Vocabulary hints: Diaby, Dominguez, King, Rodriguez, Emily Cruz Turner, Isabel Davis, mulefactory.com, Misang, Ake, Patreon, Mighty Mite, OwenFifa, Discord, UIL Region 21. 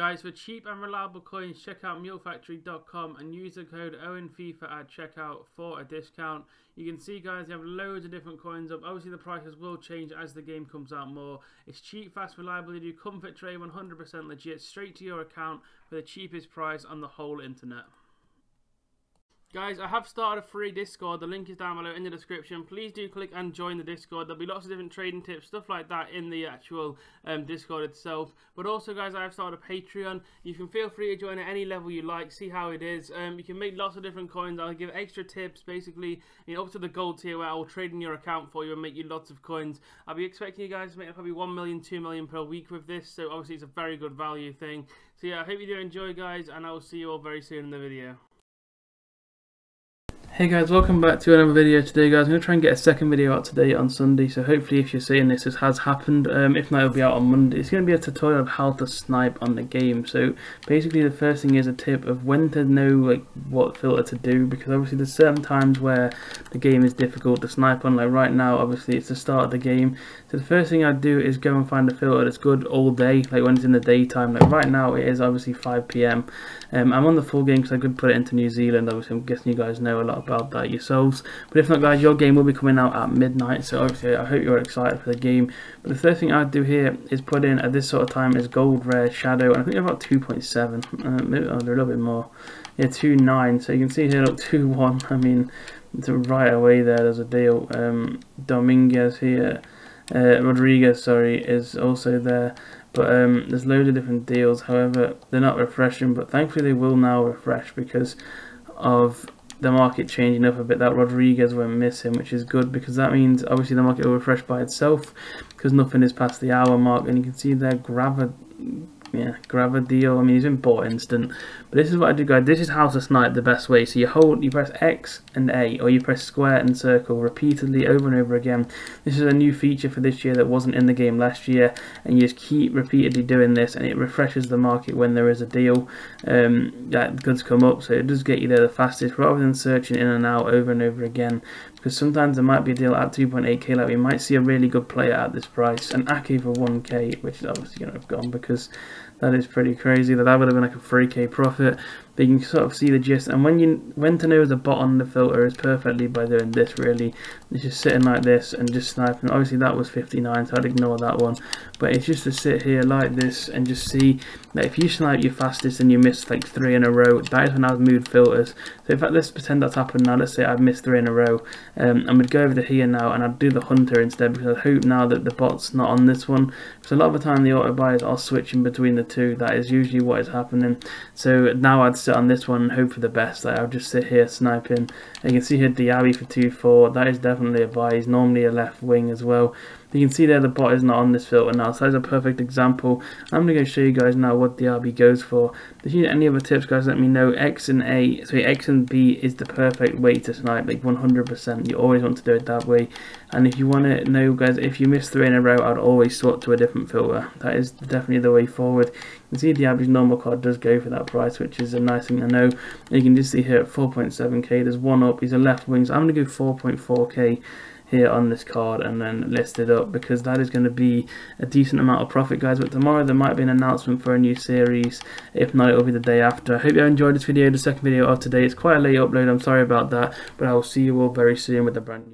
Guys, for cheap and reliable coins, check out mulefactory.com and use the code OwenFifa at checkout for a discount. You can see, guys, they have loads of different coins up. Obviously, the prices will change as the game comes out more. It's cheap, fast, reliable. They do comfort trade, 100% legit, straight to your account for the cheapest price on the whole internet. Guys, I have started a free Discord. The link is down below in the description. Please do click and join the Discord. There'll be lots of different trading tips, stuff like that in the actual Discord itself. But also, guys, I have started a Patreon. You can feel free to join at any level you like, see how it is. You can make lots of different coins. I'll give extra tips, basically, you know, up to the gold tier where I will trade in your account for you and make you lots of coins. I'll be expecting you guys to make probably 1 million, 2 million per week with this. So obviously it's a very good value thing. So yeah, I hope you do enjoy, guys, and I will see you all very soon in the video. Hey guys, welcome back to another video today, guys. I'm going to try and get a second video out today on Sunday, so hopefully if you're seeing this, this has happened. If not, it'll be out on Monday. It's going to be a tutorial of how to snipe on the game. So basically the first thing is a tip of when to know like what filter to do, because obviously there's certain times where the game is difficult to snipe on. Like right now, obviously it's the start of the game. So the first thing I do is go and find a filter that's good all day, like when it's in the daytime. Like right now it is obviously 5 p.m. I'm on the full game because I could put it into New Zealand. Obviously I'm guessing you guys know a lot about that yourselves, but if not, guys, your game will be coming out at midnight, so obviously I hope you're excited for the game. But the third thing I'd do here is put in at this sort of time is gold, rare, shadow, and I think about 2.7, maybe a little bit more, yeah, 2.9. So you can see here, look, 2.1, I mean, right away there's a deal. Dominguez here, Rodriguez, sorry, is also there. But there's loads of different deals. However, they're not refreshing, but thankfully they will now refresh because of the market changing up a bit. That Rodriguez went missing, which is good, because that means obviously the market will refresh by itself because nothing is past the hour mark. And you can see there, grab a deal. I mean, he's been bought instant. But this is what I do, guys. This is how to snipe the best way. So you press X and A, or you press square and circle repeatedly over and over again. This is a new feature for this year that wasn't in the game last year, and you just keep repeatedly doing this, and it refreshes the market when there is a deal that goods come up. So it does get you there the fastest, rather than searching in and out over and over again, because sometimes there might be a deal at 2.8k, like we might see a really good player at this price, an Ake for 1k, which is obviously going to have gone, because that is pretty crazy. That would have been like a 3k profit. But you can sort of see the gist, and when to know the bot on the filter is perfectly by doing this, really. It's just sitting like this and just sniping. Obviously that was 59, so I'd ignore that one. But it's just to sit here like this and just see that if you snipe your fastest and you miss like 3 in a row, that is when I've moved filters. So in fact, let's pretend that's happened now. Let's say I've missed 3 in a row. I would go over to here now, and I'd do the hunter instead, because I hope now that the bot's not on this one. Because a lot of the time the auto buyers are switching between the two. That is usually what is happening. So now I'd sit on this one and hope for the best. Like, I'll just sit here sniping. And you can see here Diaby for 2.4. That is definitely a buy. He's normally a left wing as well. You can see there the bot is not on this filter now, so that's a perfect example. I'm going to go show you guys now what Diaby goes for. If you need any other tips, guys, let me know. X and A, sorry, X and B is the perfect way to snipe, like 100%. You always want to do it that way. And if you want to know, guys, if you miss 3 in a row, I'd always swap to a different filter. That is definitely the way forward. You can see Diaby's normal card does go for that price, which is a nice thing to know. And you can just see here at 4.7k, there's one up. He's a left wing, so I'm going to go 4.4k. here on this card, and then list it up, because that is going to be a decent amount of profit, guys. But tomorrow there might be an announcement for a new series. If not, it'll be the day after. I hope you enjoyed this video, the second video of today. It's quite a late upload, I'm sorry about that, but I will see you all very soon with a brand new